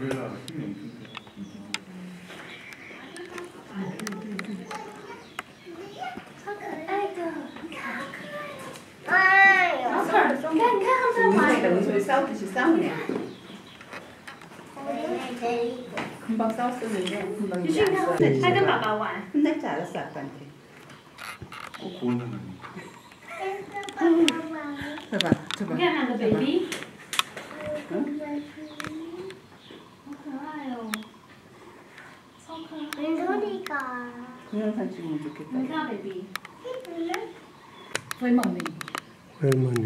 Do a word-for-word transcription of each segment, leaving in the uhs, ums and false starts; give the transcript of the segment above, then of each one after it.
고릴라 힘이 엄청 좋아요. 은솔이 싸우듯이 싸우네. 금방 싸웠었는데 금방 이제 안 싸워. 혼날 줄 알았어 아빠한테. 꼭 고운다는 거. 봐봐, 저봐. 동영상 찍으면 좋겠다. 할머니. 할머니.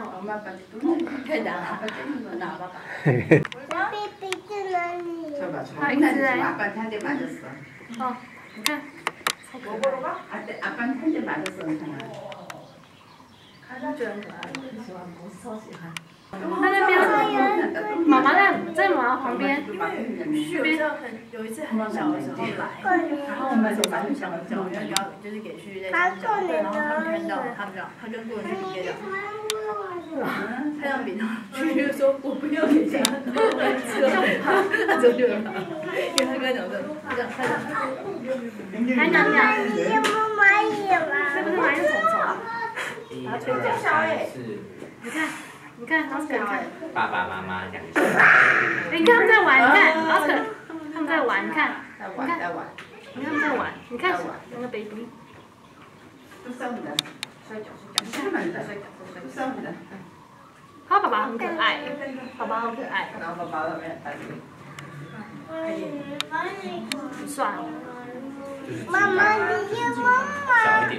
엄마 아빠한테 또 나와. 나와봐. 저봐, 저봐. 아빠한테 한 대 맞았어. 어, 먹으러 가? 아빠한테 한 대 맞았어.妈妈，在忙旁边，去，就是给去那个，他就过去那个。 他让比他去说我不要给钱，他就这样，你看他讲的，他讲他讲，你看他讲，爸爸妈妈讲，你看他玩，他玩，你看他玩，你看他玩，你看他玩，你看他玩，你看他玩， 妈妈，你要妈妈。对的。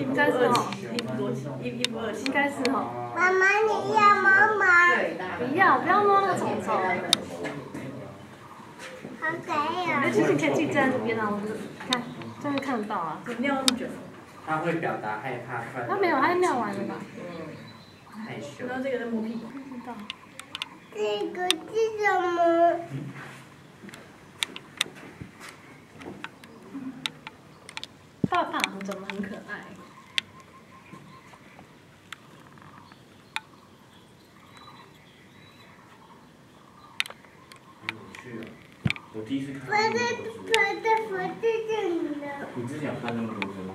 应该是哦。应该是哦。妈妈，你要妈妈。不要，不要摸那个虫虫。好可爱哦。那就是你看记账，别拿我们看。这样看到啊。没有，还没有玩呢吧？害羞。那这个是母屁。知道。这个是什么？ 爸爸，怎么很可爱？我第一次看。我的我的我的。你之前看那么多次吗？